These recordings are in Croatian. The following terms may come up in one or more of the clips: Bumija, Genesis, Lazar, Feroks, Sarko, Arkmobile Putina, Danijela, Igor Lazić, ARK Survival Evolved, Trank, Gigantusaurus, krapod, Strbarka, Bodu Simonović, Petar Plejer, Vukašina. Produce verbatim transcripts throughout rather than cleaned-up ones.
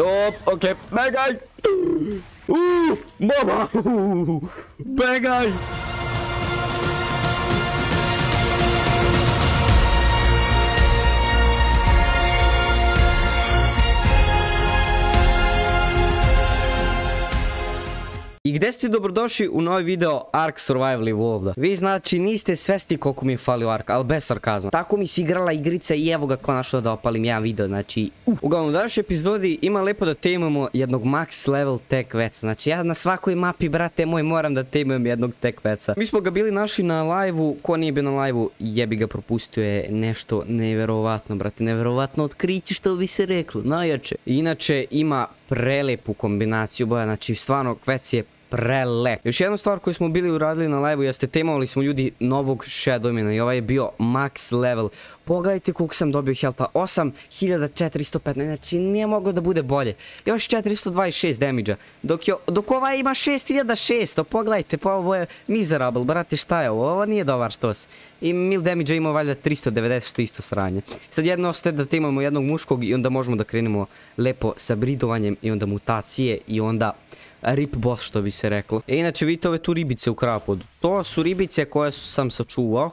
Oh, okay. Bad guy. Ooh, mama. Bad guy. I gdje ste dobrodošli u novi video Ark Survival Evolved. Vi znači niste svesti koliko mi je falio Ark, ali bez sarkazma. Tako mi se igrala igrica i evo ga konačno da opalim jedan video, znači uh. Uglavnom, u današnjoj epizodi ima lepo da temujemo jednog max level tech veca. Znači ja na svakoj mapi, brate moj, moram da temujem jednog tech veca. Mi smo ga bili našli na live-u, ko nije bio na live-u, jebi ga, propustio je nešto nevjerovatno, brate, nevjerovatno otkriće što bi se reklo, najjače. Inače ima prelepu kombinaciju boja, znači stvarno kvec je prelep. Još jedna stvar koju smo bili uradili na live-u jeste temavali smo ljudi novog shadowmana i ovaj je bio max level. Pogledajte koliko sam dobio healtha, osam hiljada četiristo petnaest, znači nije moglo da bude bolje. Još četiristo dvadeset šest damage-a, dok, jo, dok ova ima šest hiljada šesto, pogledajte, pa ovo je miserable, brate, šta je ovo, ovo nije dobar štos. I mil damage-a ima valjda tristo devedeset, što isto sranje. Sad jedno ostaje da te imamo jednog muškog i onda možemo da krenemo lepo sa bridovanjem i onda mutacije i onda... rip boss, što bi se reklo. E, inače vidite ove tu ribice u krapodu. To su ribice koje sam sačuvao.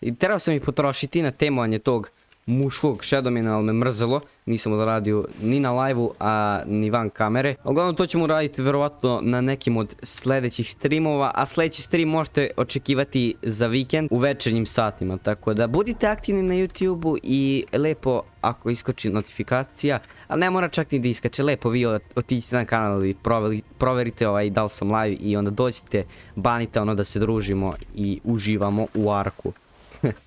I trebao sam ih potrošiti na temovanje tog muškog shadowmana, ali me mrzelo. Nisam odradio ni na live-u, a ni van kamere. Uglavnom, to ćemo raditi verovatno na nekim od sljedećih streamova, a sljedeći stream možete očekivati za vikend u večernjim satima. Tako da budite aktivni na YouTube-u i lepo ako iskoči notifikacija, ali ne mora čak ni da iskače, lepo vi otiđite na kanal i proverite ovaj da li sam live i onda dođite, banite ono da se družimo i uživamo u Arku.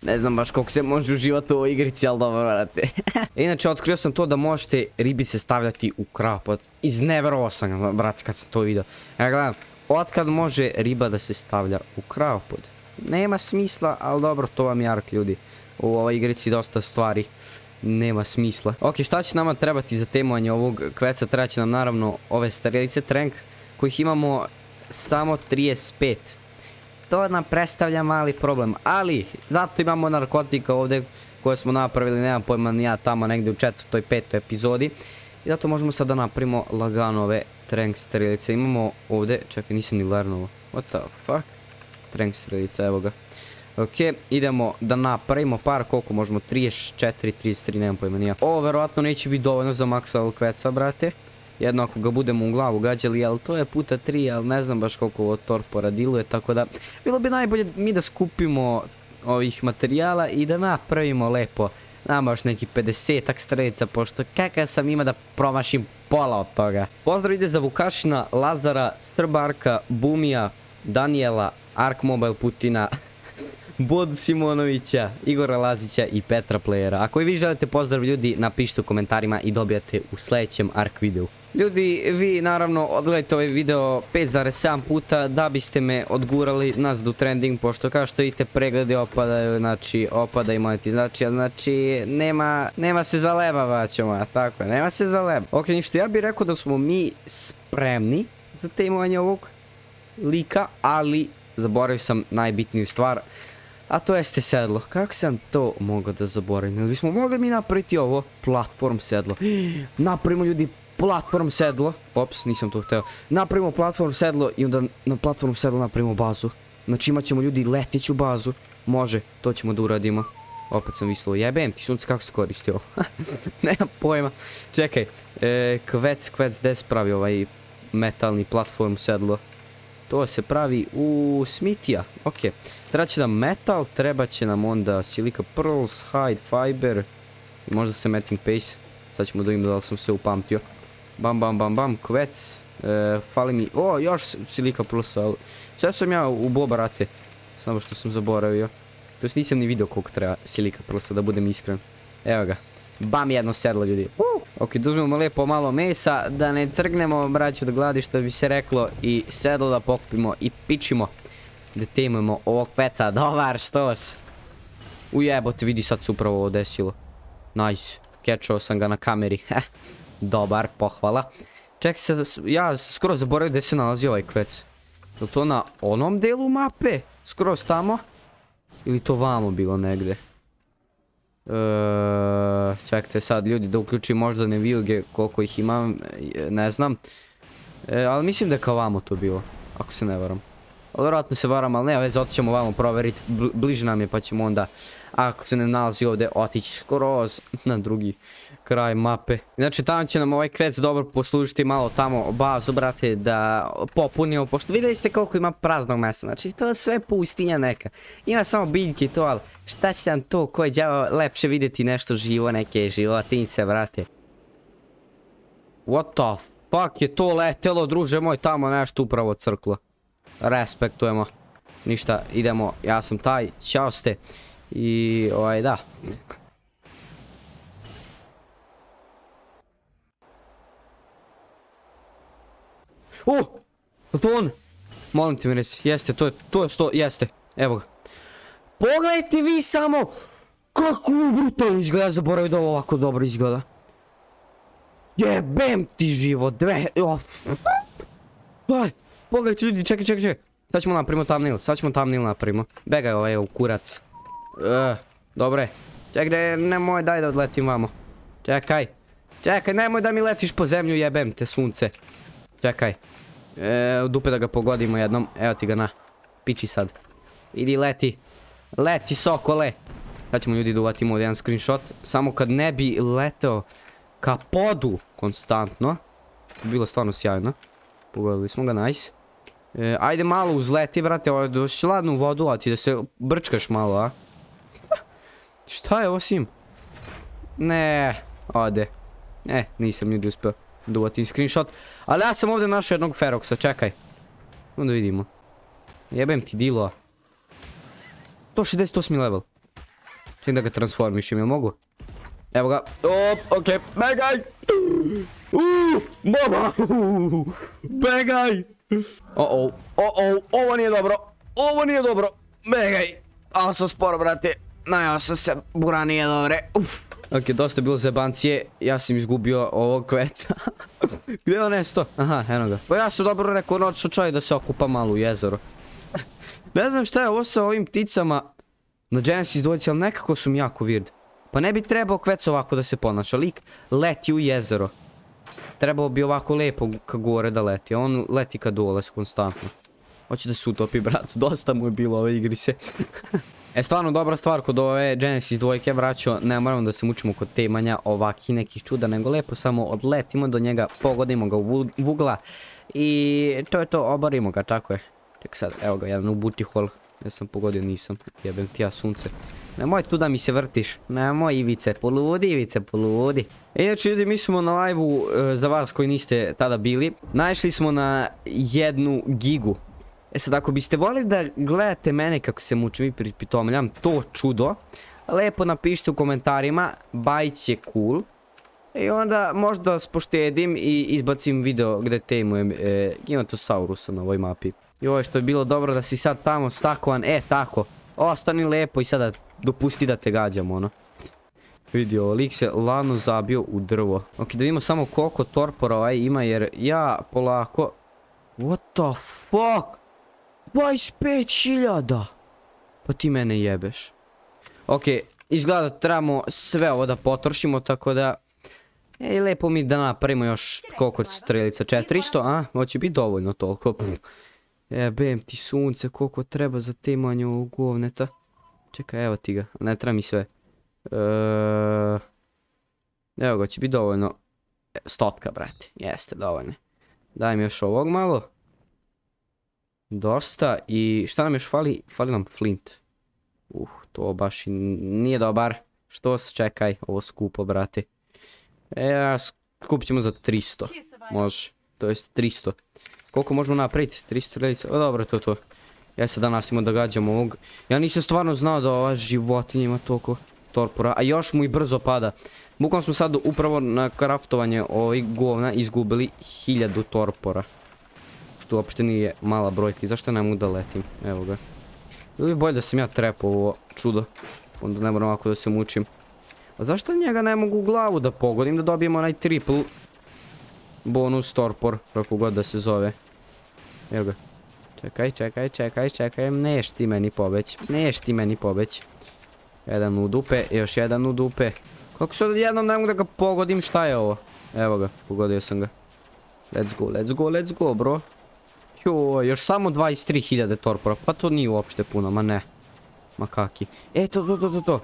Ne znam baš koliko se može uživati u ovoj igrici, ali dobro, vrate. Inače, otkrio sam to da možete ribice stavljati u krapot. Izneverovao sam, brate, kad sam to vidio. Ja gledam, otkad može riba da se stavlja u krapot? Nema smisla, ali dobro, to vam je Ark, ljudi. U ovoj igrici dosta stvari nema smisla. Ok, šta će nama trebati za temovanje ovog kveca? Treba će nam, naravno, ove strelice Trank, kojih imamo samo trideset pet. To nam predstavlja mali problem, ali zato imamo narkotika ovdje koje smo napravili, nemam pojma ni ja, tamo negdje u četvrtoj, petoj epizodi. I zato možemo sad da napravimo lagano ove Trank strelice. Imamo ovdje, čekaj, nisam ni lernuo, what the fuck, Trank strelica, evo ga. Ok, idemo da napravimo par, koliko možemo, trideset četiri, trideset tri, nemam pojma ni ja. Ovo verovatno neće biti dovoljno za maksimalnog kveca, brate. Jedno ako ga budemo u glavu gađali, ali to je puta tri, ali ne znam baš koliko ovo torpora diluje, tako da bilo bi najbolje mi da skupimo ovih materijala i da napravimo lepo nama još neki pedesetak strelica, pošto kakav sam ima da promašim pola od toga. Pozdrav ide za Vukašina, Lazara, Strbarka, Bumija, Danijela, Arkmobile Putina, Bodu Simonovića, Igora Lazića i Petra Plejera. Ako i vi želite pozdrav, ljudi, napišite u komentarima i dobijate u sljedećem Ark videu. Ljudi, vi naravno odgledajte ovaj video pet zarez sedam puta da biste me odgurali nas do trending, pošto kao što vidite preglede opadaju, znači opadaju monetizacija, znači nema, nema se zalebava ćemo, tako je, nema se zalebava. Ok, ništa, ja bih rekao da smo mi spremni za temovanje ovog lika, ali zaboravio sam najbitniju stvar. A to jeste sedlo. Kako sam to mogao da zaboravim? Ili bismo mogli mi napraviti ovo platform sedlo? Napravimo, ljudi, platform sedlo. Ops, nisam to hteo. Napravimo platform sedlo i onda na platform sedlo napravimo bazu. Znači imat ćemo, ljudi, letiću bazu. Može, to ćemo da uradimo. Opet sam mislio, jebem ti sunce, kako se koristi ovo? Nemam pojma. Čekaj, kvec, kvec, gde se pravi ovaj metalni platform sedlo? To se pravi u smitija. Ok, treba će nam metal, treba će nam onda silika pearls, hide, fiber, možda se melting paste. Sad ćemo da im da li sam sve upamtio. Bam, bam, bam, bam, kvec. E, fali mi, o, još silika pearlsa. Sve sam ja u boba, rate. Samo što sam zaboravio. To jest nisam ni vidio koliko treba silika pearlsa, da budem iskren. Evo ga. Bam, jedno sedlo, ljudi. Uh! Ok, uzmemo lijepo malo mesa, da ne crgnemo, braću do gladi, što bi se reklo, i sedlo da pokupimo i pičimo. Da temujemo ovog peca, dobar štos. Ujebote, vidi, sad se upravo ovo desilo. Nice, catchao sam ga na kameri. Dobar, pohvala. Čekaj se, ja skoro zaboravim gdje se nalazi ovaj kvec. Je li to na onom delu mape? Skroz tamo? Ili to vamo bilo negde? Čekajte sad ljudi da uključim možda ne vijuge koliko ih imam, ne znam. Ali mislim da je kao vamo to bilo, ako se ne varam. Ali vjerojatno se varam, ali ne veze, otići ćemo vamo proveriti, bliže nam je pa ćemo onda, ako se ne nalazi ovdje, otići skroz na drugi kraj mape. Znači tamo će nam ovaj quest dobro poslužiti, malo tamo bazu brate da popunimo, pošto vidjeli ste koliko ima praznog mjesta, znači to je sve pustinja neka. Ima samo biljke i to, ali šta će nam to, koji đavo, lepše vidjeti nešto živo, neke životince brate. What the fuck je to letelo druže moj, tamo nešto upravo crklo. Respektujemo. Ništa, idemo, ja sam taj, čao ste. I ovaj da. O! Je to on? Molim te mi reci, jeste, to je, to je sto, jeste. Evo ga. Pogledajte vi samo kako brutalno izgleda, ja zaboravim da ovo ovako dobro izgleda. Jebem ti život, dve, daj, pogledajte ljudi, čekaj, čekaj, čekaj. Sad ćemo napravimo thumbnail, sad ćemo thumbnail napravimo. Begaj ovaj u kurac. Eee, dobre. Čekaj, nemoj, daj da odletim vamo. Čekaj, čekaj, nemoj da mi letiš po zemlju, jebem te sunce. Čekaj. Eee, u dupe da ga pogodimo jednom, evo ti ga na. Piči sad. Idi leti. Leti sokole. Sad ćemo ljudi da uvatimo ovdje jedan screenshot. Samo kad ne bi leteo ka podu konstantno. To bi bilo stvarno sjajno. Pogodili smo ga, nice. Ajde malo uzleti brate, ovo je došli ladnu vodu, a ti da se brčkaš malo, a? Šta je ovo sim? Ne, ode. Ne, nisam ljudi uspio da uvatim screenshot. Ali ja sam ovdje našao jednog Feroksa, čekaj. Onda vidimo. Jebem ti dilo, a? sto šezdeset osmi level. Čekaj da ga transformišem, jel mogu? Evo ga. Op, okej, begaj! Uuuu, mama! Begaj! O-o, o-o, ovo nije dobro, ovo nije dobro, begaj, ali sam sporo brate, najao sam se, bura nije dobre, uff. Ok, dosta je bilo zebancije, ja sam izgubio ovog kveca, gdje je on nesto, aha, eno ga, pa ja sam dobro rekao noćno čovjek da se okupa malo u jezero. Ne znam šta je ovo sa ovim pticama na Genesis dvojici, ali nekako su mi jako weird, pa ne bi trebao kvec ovako da se ponaša, lik leti u jezero. Trebao bi ovako lijepo ka gore da leti, a on leti ka dole konstantno. Hoće da se utopi brat, dosta mu je bilo ove igrice. E stvarno dobra stvar kod ove Genesis dvojke vraćao, ne moramo da se mučimo kod temanja ovakih nekih čuda, nego lijepo samo odletimo do njega, pogodimo ga u vugla i to je to, obarimo ga, tako je. Ček sad, evo ga, jedan u butihol, ja sam pogodio, nisam, jebem ti ja sunce. Nemoj tu da mi se vrtiš, nemoj Ivice, poludi Ivice, poludi. Inače ljudi, mi smo na live-u, za vas koji niste tada bili, našli smo na jednu gigu. E sad, ako biste volili da gledate mene kako se mučim i pripitomljam to čudo, lepo napišite u komentarima, bajt je cool. I onda možda spoštedim i izbacim video gdje temujem Gigantusaurusa na ovoj mapi. Joj, što je bilo dobro da si sad tamo stakovan, e tako. Ostani lepo i sada dopusti da te gađam, ono. Vidio, lik se ladno zabio u drvo. Ok, da vidimo samo koliko torpora ovaj ima, jer ja polako... What the fuck? dvadeset pet hiljada! Pa ti mene jebeš. Ok, izgleda da trebamo sve ovo da potrošimo, tako da... Ej, lepo mi da napravimo još koliko strelica, četiristo, a? Hoće biti dovoljno toliko. Jebem ti sunce, koliko treba za temanje ovog govneta. Čekaj, evo ti ga, ne treba mi sve. Evo ga, će biti dovoljno. Stotka, brate, jeste dovoljno. Daj mi još ovog malo. Dosta, i šta nam još fali? Fali nam flint. Uh, to baš i nije dobar. Što se, čekaj, ovo skupo, brate. E, skupit ćemo za tristo. Može, to jest tristo. Koliko možemo napraviti? tristo ledica, o dobro, to to. Ja se danas imam da gađam ovog. Ja nisam stvarno znao da ova životinja ima toliko torpora, a još mu i brzo pada. Bukvalno smo sad upravo na kraftovanje ovih govna izgubili hiljadu torpora. Što uopšte nije mala brojka i zašto ne mogu da letim? Evo ga. Ili bolje da sam ja trepao ovo čudo. Onda ne moram ovako da se mučim. A zašto njega ne mogu u glavu da pogodim da dobijem onaj triple bonus torpor, kako god da se zove. Evo ga. Čekaj, čekaj, čekaj, čekaj, neš ti meni pobeć, neš ti meni pobeć. Jedan u dupe, još jedan u dupe. Kako se odjednom ne mogu da ga pogodim, šta je ovo? Evo ga, pogodio sam ga. Let's go, let's go, let's go, bro. Joj, još samo dvadeset tri hiljade torpora, pa to nije uopšte puno, ma ne. Ma kaki. E, to, to, to, to, to.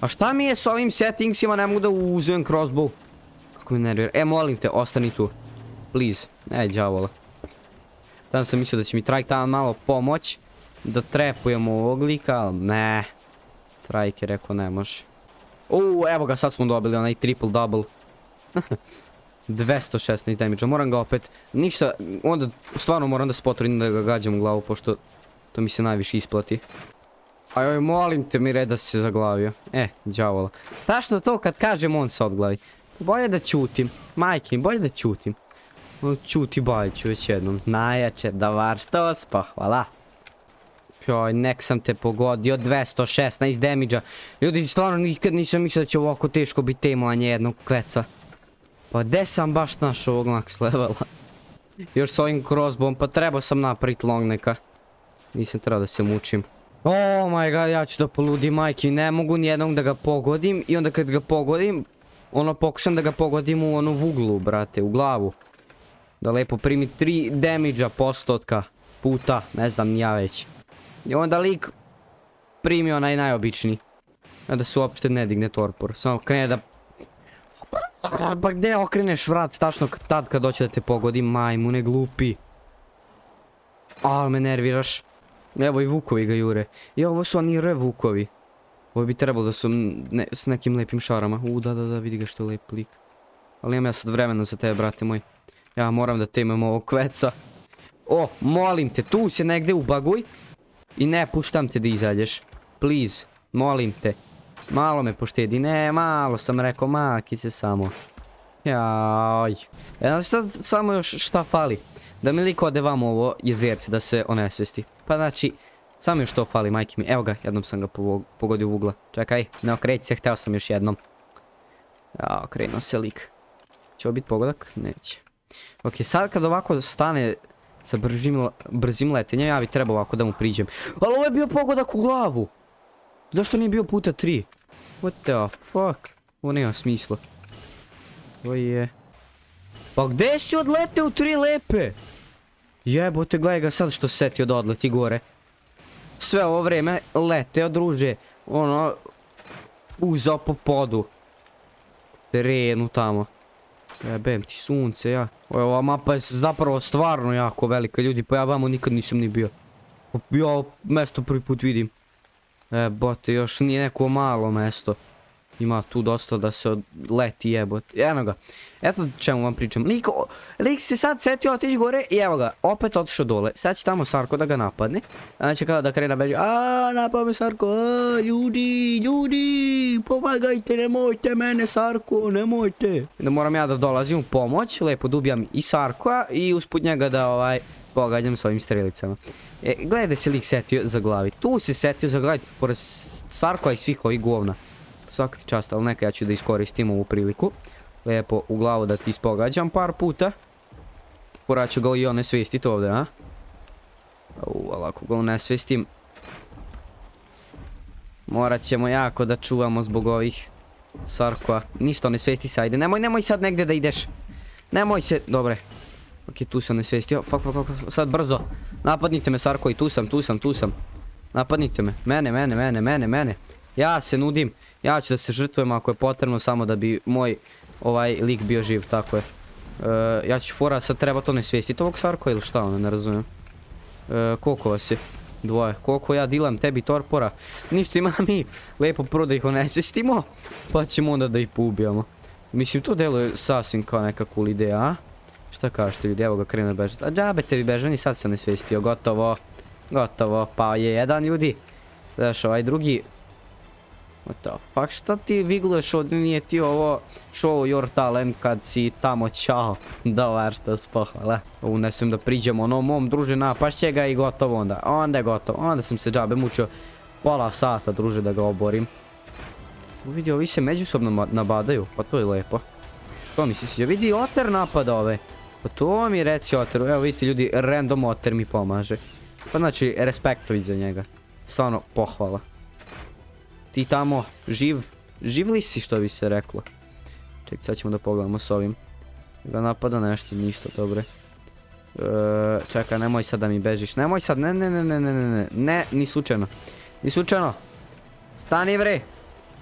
A šta mi je s ovim settingsima, ne mogu da uzmem crossbow? Kako mi nervira. E, molim te, ostani tu. Please. Ne, djavola. Tamo sam mislio da će mi trajk tamo malo pomoć. Da trepujemo ovog lika, ali ne. Trajk je rekao ne može. Uuu, evo ga, sad smo dobili onaj triple double. dvesta šesnaest damage-a, moram ga opet. Ništa, onda stvarno moram da se potrudim da ga gađam u glavu, pošto to mi se najviše isplati. Ajoj, molim te, Mire, da si se zaglavio. E, djavola. Tačno to kad kažem, on se odglavi. Bolje da ćutim. Majke, bolje da ćutim. Ćuti bajiću već jednom. Najjače, davar što ospa, hvala. Joj, nek sam te pogodio. dvesta šesnaest damage-a. Ljudi, stvarno nikad nisam mislio da će ovako teško biti temanje jednog kveca. Pa gde sam baš našao ovog max levela? Još s ovim crossbom, pa trebao sam napraviti longneka. Nisam trebao da se mučim. Oh my god, ja ću da poludim, majke. Ne mogu nijednog da ga pogodim. I onda kad ga pogodim, ono pokušam da ga pogodim u onu vuglu, brate, u glavu. Da lepo primi tri damage-a postotka puta, ne znam ni ja već. I onda lik primi onaj najobičniji. Da se uopšte ne digne torpor. Samo krene da... Pa gde okreneš vrat tačno tad kad doće da te pogodi, majmune glupi. Al me nerviraš. Evo i vukovi ga jure. I ovo su oni re vukovi. Ovo bi trebalo da su s nekim lepim šarama. U da da da, vidi ga što je lep lik. Ali imam ja sad vremena za tebe, brate moj. Ja moram da te imam ovog kveca. O, molim te, tu se negde ubaguj. I ne puštam te da izađeš. Please, molim te. Malo me poštedi. Ne, malo sam rekao, makice samo. Jaaj. Znači sad samo još šta fali. Da mi lik ode vam ovo jezerce da se onesvesti. Pa znači, samo još to fali, majke mi. Evo ga, jednom sam ga pogodio u ugla. Čekaj, ne okreći se, hteo sam još jednom. Ja, okrenuo se lik. Će ovo biti pogodak? Neće. Ok, sad kad ovako stane sa brzim letenjem, ja bi trebao ovako da mu priđem. Ali ovo je bio pogodak u glavu. Zašto nije bio puta tri? What the fuck? Ovo nema smisla. Ovo je... Pa gde si odleteo u tri lepe? Jebote, gledaj ga sad što se setio da odleti gore. Sve ovo vreme leteo, druže. Ono... Uzao po podu. Terenu tamo. Jebem ti sunce, ja. Ova mapa je zapravo stvarno jako velika, ljudi. Pa ja vamo nikad nisam ni bio. Ja ovo mesto prvi put vidim. Jebote, još nije neko malo mesto. Ima tu dosta da se leti, jebote. Eno ga. Eto čemu vam pričam. Lik se sad setio otići gore i evo ga. Opet otišao dole. Sad će tamo Sarko da ga napadne. Znači kao da krena beži. Aaaa, napao me Sarko. Aaaa, ljudi, ljudi. Pomagajte, nemojte mene Sarko, nemojte. Da moram ja da dolazim u pomoć. Lepo dubijam i Sarkoa i usput njega da ovaj... Pogađam s ovim strelicama. E, gledaj da se lik setio za glavi. Tu se setio za glavi, pored Sarkova i svih ovih govna. Svaka ti čast, ali neka ja ću da iskoristim ovu priliku. Lepo u glavu da ti ispogađam par puta. Porat ću ga i on nesvestit ovdje, a? U, ali ako ga unesvestim... Morat ćemo jako da čuvamo zbog ovih Sarkova. Ništa onesvesti se, ajde. Nemoj, nemoj sad negdje da ideš. Nemoj se, dobre. Ok, tu sam nesvestio, fuck, fuck, fuck, sad brzo. Napadnite me Sarko i tu sam, tu sam, tu sam. Napadnite me, mene, mene, mene, mene, mene. Ja se nudim, ja ću da se žrtvujem ako je potrebno samo da bi moj ovaj lik bio živ, tako je. Ja ću fora, sad treba to nesvestiti ovog Sarko ili šta ono, ne razumijem. Koliko vas je? Dvoje, koliko ja dilam tebi torpora. Ništa, ima mi, lepo prvo da ih onesvestimo, pa ćemo onda da ih poubijamo. Mislim, to deluje sasvim kao neka cool ideja, a? Šta kažete ljudi, evo ga krenu bežati. A džabe tebi bežani, sad sam nesvestio, gotovo. Gotovo, pao je jedan ljudi. Znaš ovaj drugi. What the fuck, šta ti vigluješ ovdje, nije ti ovo show your talent kad si tamo, čao. Dobar, što spohvala. Unesem da priđem ono mom druže, napašće ga i gotovo onda. Onda je gotovo, onda sam se džabe mučio pola sata druže da ga oborim. Vidi, ovi se međusobno nabadaju, pa to je lepo. To mi se sviđa, vidi oter napada ove. Pa to mi reci oteru, evo vidite ljudi, random oter mi pomaže. Pa znači, respektovi za njega. Stvarno, pohvala. ti tamo živ, živ li si, što bi se reklo. Ček, sad ćemo da pogledamo s ovim. Ga napada nešto, ništa, dobre. Čekaj, nemoj sad da mi bežiš, nemoj sad, ne, ne, ne, ne, ne, ne, ne, ni slučajno, ni slučajno. Stani vre,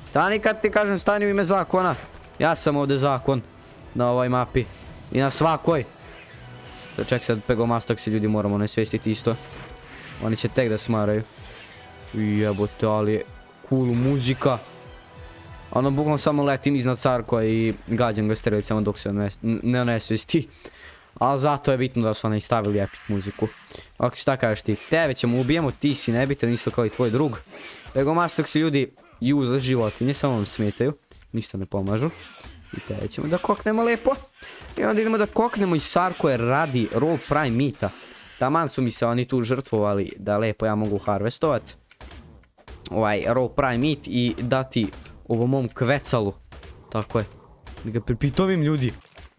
stani kad ti kažem, stani u ime zakona. Ja sam ovde zakon, na ovoj mapi i na svakoj. Ček sad, pegomastak se ljudi moramo nesvestiti isto. Oni će tek da smaraju. Jebote, ali je cool muzika. Ono, bukvalno samo letim iznad Sarkova i gađam ga strelicama dok se ne nesvesti. Ali zato je bitno da su oni stavili epic muziku. Ok, šta kažeš ti? Tebe ćemo ubijemo, ti si nebitan, isto kao i tvoj drug. Pegomastak se ljudi juza životinje, samo vam smetaju. Ništa ne pomažu. I tebe ćemo da koknemo lepo. I onda idemo da koknemo i Sarkova radi roll prime mita. Taman su mi se oni tu žrtvovali da lepo ja mogu harvestovat ovaj raw prime meat i dati ovom mom kvecalu. Tako je. Da ga pripitovim ljudi.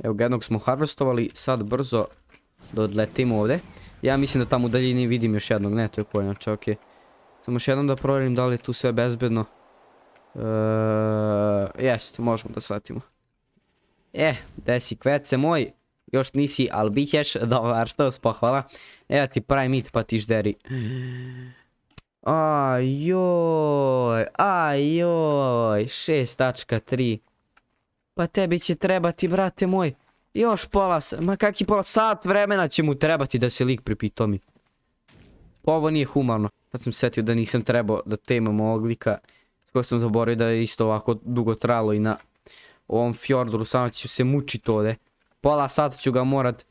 Evo ga, jednog smo harvestovali. Sad brzo da odletimo ovde. Ja mislim da tamo u daljini vidim još jednog. Ne, to je koji način, okej. Samo još jednom da provjerim da li je tu sve bezbedno. Jeste, možemo da sletimo. E, gde si kvece moj? Još nisi, ali bit ćeš. Dobar, što vas pohvala. Evo ti prime meat pa ti žderi. Ajoj, ajoj, šest tačka tri. Pa tebi će trebati, brate moj, još pola, ma kak i pola sat vremena će mu trebati da se lik pripitomi. Ovo nije humano. Sad sam setio da nisam trebao da temam ovog lika. Skoro sam zaboravio da je isto ovako dugo trajalo i na ovom fjordoru, samo ću se mučiti ovde. Pola sata ću ga morat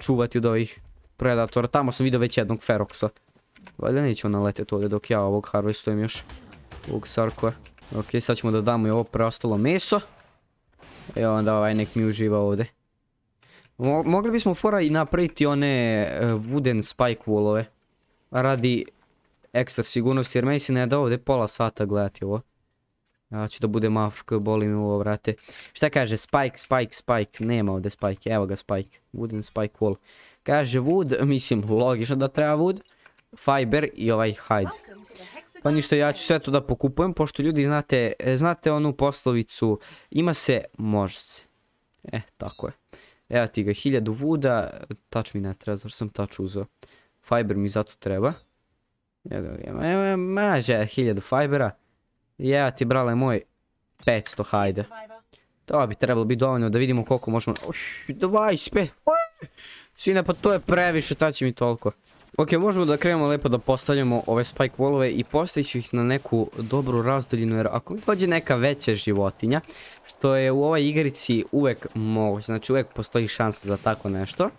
čuvati od ovih predatora. Tamo sam vidio već jednog feroksa. Valjda neće ona leteti ovdje dok ja ovog harvestujem još. Ovog Sarkova. Ok, sad ćemo da damo i ovo preostalo meso. I onda ovaj nek mi uživa ovdje. Mogli bismo fora i napraviti one wooden spike wallove. Radi ekstra sigurnosti jer meni se ne da ovdje pola sata gledati ovo. Ja ću da budem A F K, boli mi ovo vrate. Šta kaže? Spike, spike, spike. Nema ovdje spike, evo ga spike. Wooden spike wall. Kaže wood, mislim logično da treba wood. Fiber i ovaj hide. Pa ništa, ja ću sve to da pokupujem, pošto ljudi znate, znate onu poslovicu, ima se, može se. E, tako je. Evo ti ga, hiljadu vuda, tač mi ne treba, zašto sam tač uzeo. Fiber mi zato treba. Maže, hiljadu fibera. Evo ti, brale moj, petsto hajde. To bi trebalo biti dovoljno da vidimo koliko možemo. dvadeset pet. Sine, pa to je previše, tači mi toliko. Ok, možemo da krenemo lepo da postavljamo ove spike wallove i postavit ću ih na neku dobru razdaljinu jer ako mi dođe neka veća životinja, što je u ovoj igrici uvek moguće, znači uvek postoji šansa za tako nešto.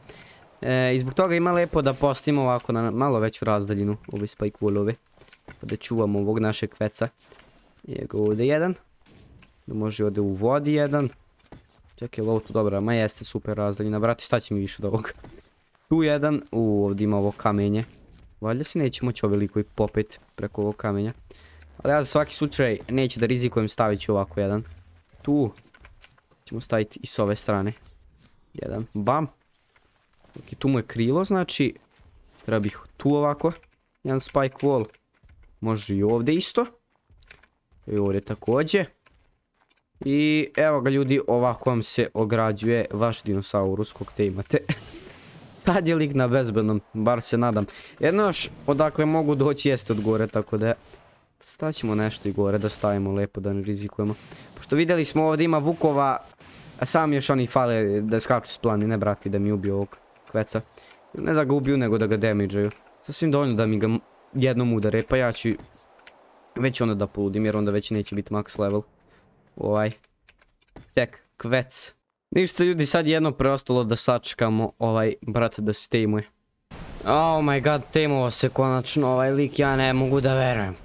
I zbog toga ima lepo da postavimo ovako na malo veću razdaljinu ove spike wallove. Da čuvamo ovog našeg kveca. Evo ovdje jedan. Može ovdje u vodi jedan. Čekaj, ovo tu dobra, ma jeste super razdaljina, brate, šta će mi više od ovog? Tu jedan, u ovdje ima ovo kamenje. Valjda se neće moći ovo veliko i popet preko ovog kamenja. Ali ja za svaki slučaj neće da rizikujem, stavit ću ovako jedan. Tu ćemo staviti i s ove strane. Jedan, bam. Tu mu je krilo, znači treba bih tu ovako. Jedan spike wall. Može i ovdje isto. I ovdje također. I evo ga ljudi, ovako vam se ograđuje vaš dinosaurus kog te imate. Sad je lik na bezbednom, bar se nadam. Jedno još odakle mogu doći jeste od gore, tako da staćemo nešto i gore da stavimo lepo, da ne rizikujemo. Pošto vidjeli smo ovdje ima vukova, a sam još oni fale da skaču s planine, brati, da mi ubiju ovog kveca. Ne da ga ubiju, nego da ga damidžaju. Sasvim dovoljno da mi ga jednom udare, pa ja ću već onda da poludim, jer onda već neće biti max level. Ovaj, tek, kvec. Ništa ljudi, sad jedno preostalo da sačekamo ovaj brat da se tameuje. Oh my god, tameovao se konačno ovaj lik, ja ne mogu da verujem.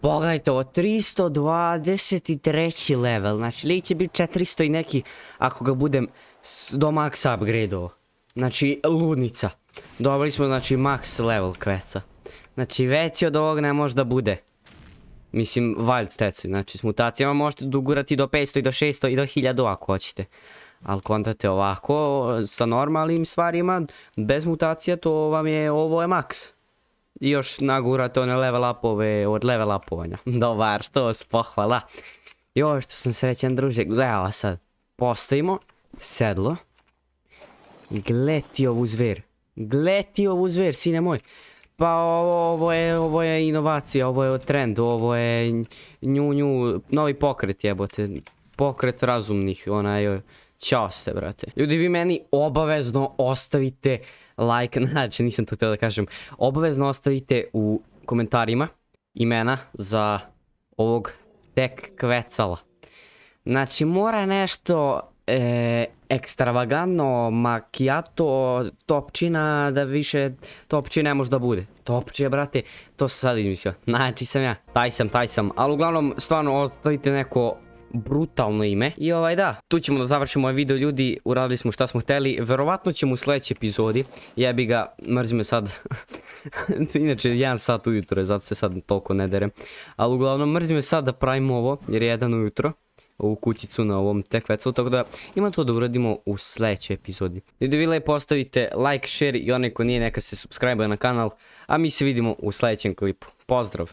Pogledajte ovo, tristo dvadeset treći level, znači lik će biti četiristo i neki ako ga budem do maxa upgradeovao. Znači ludnica, dobili smo znači max level kveca. Znači veći od ovog ne može da bude. Mislim wild statsu, znači s mutacijama možete dogurati do petsto i do šesto i do hiljadu ako hoćete. Ali kontate ovako, sa normalnim stvarima, bez mutacija, to vam je, ovo je maks. I još nagurate one level upove od level upovanja. Dobar, sto s pohvala. Joj, što sam srećen, druže. Evo sad, postavimo sedlo. Gle ti ovu zver. Gle ti ovu zver, sine moj. Pa ovo je, ovo je inovacija, ovo je trend, ovo je nju nju, novi pokret jebote. Pokret razumnih, onaj, čao se brate. Ljudi, vi meni obavezno ostavite like, znači nisam to htio da kažem, obavezno ostavite u komentarima imena za ovog tek kvecala. Znači mora nešto e, ekstravagantno, makijato, topčina, da više topčina ne može da bude. Topčije brate, to sam sad izmislio, znači sam ja, taj sam, taj sam, ali uglavnom stvarno ostavite neko brutalno ime. I ovaj da, tu ćemo da završimo ovaj video ljudi, uradili smo šta smo hteli, verovatno ćemo u sledećoj epizodi, jebi ga, mrzim me sad, inače jedan sat ujutro je, zato se sad toliko ne derem, ali uglavnom mrzim me sad da pravimo ovo, jer je jedan ujutro, ovu kućicu na ovom tekvecu, tako da ima to da uradimo u sledećoj epizodi. Ljudi, vi lepo ostavite like, share i onaj ko nije neka se subscribe na kanal, a mi se vidimo u sledećem klipu, pozdrav!